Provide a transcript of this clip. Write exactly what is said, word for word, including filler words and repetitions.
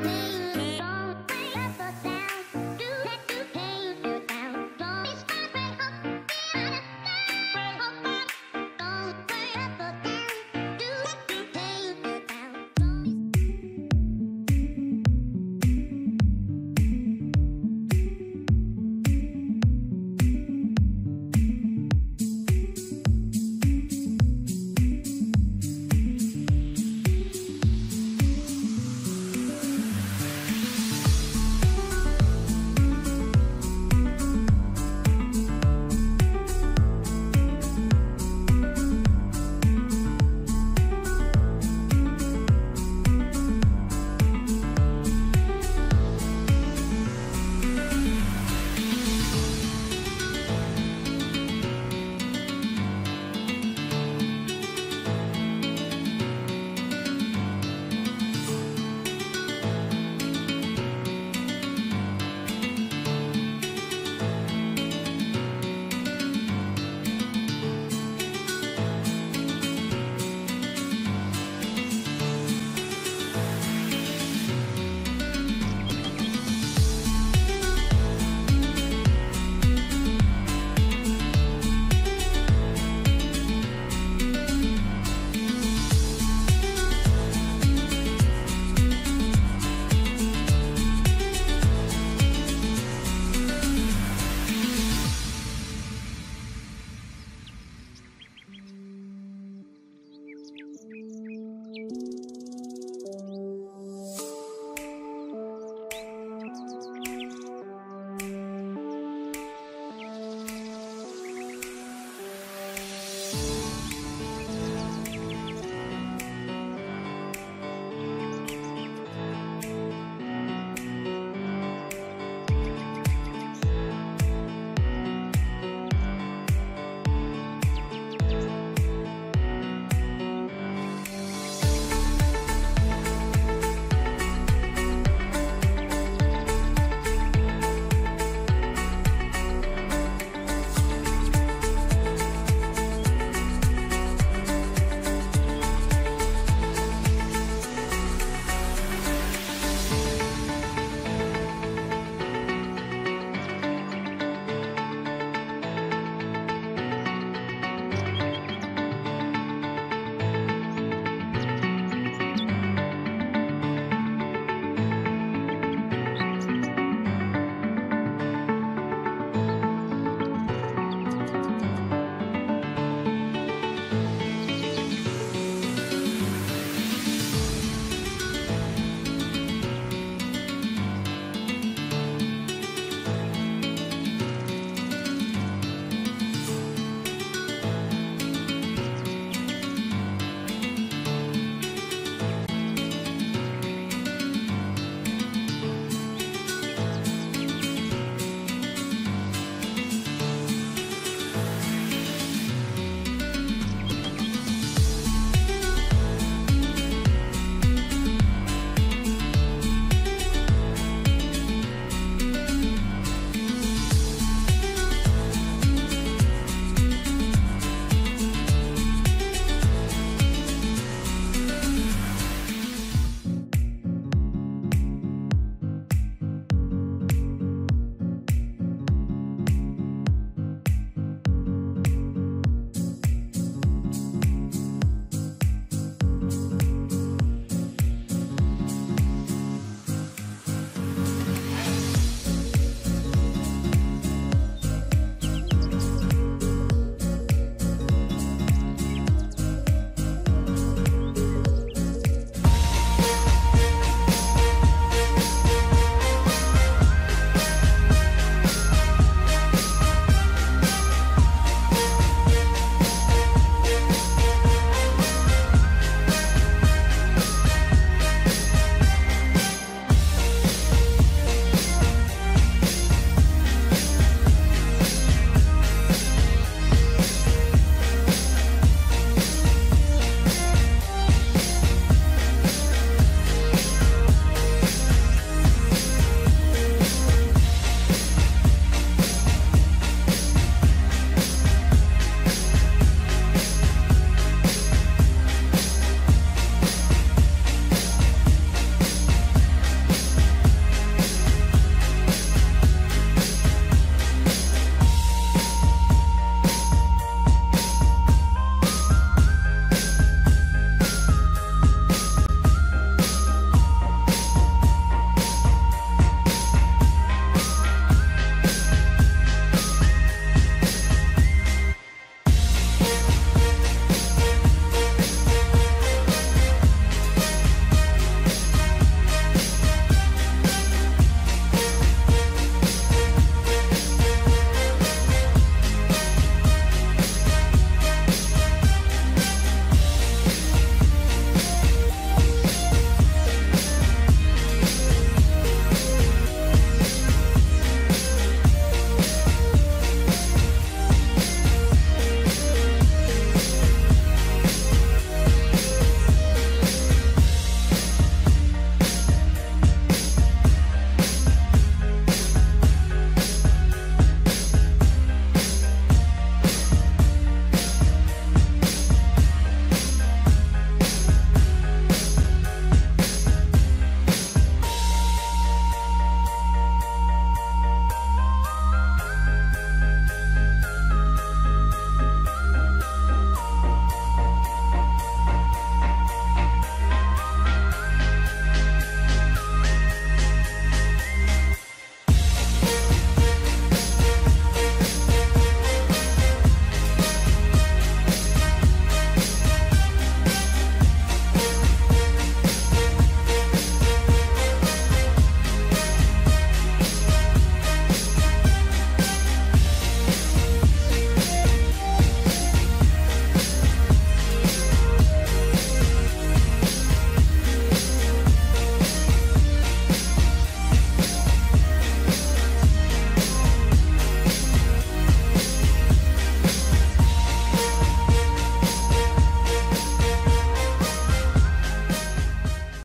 Hey.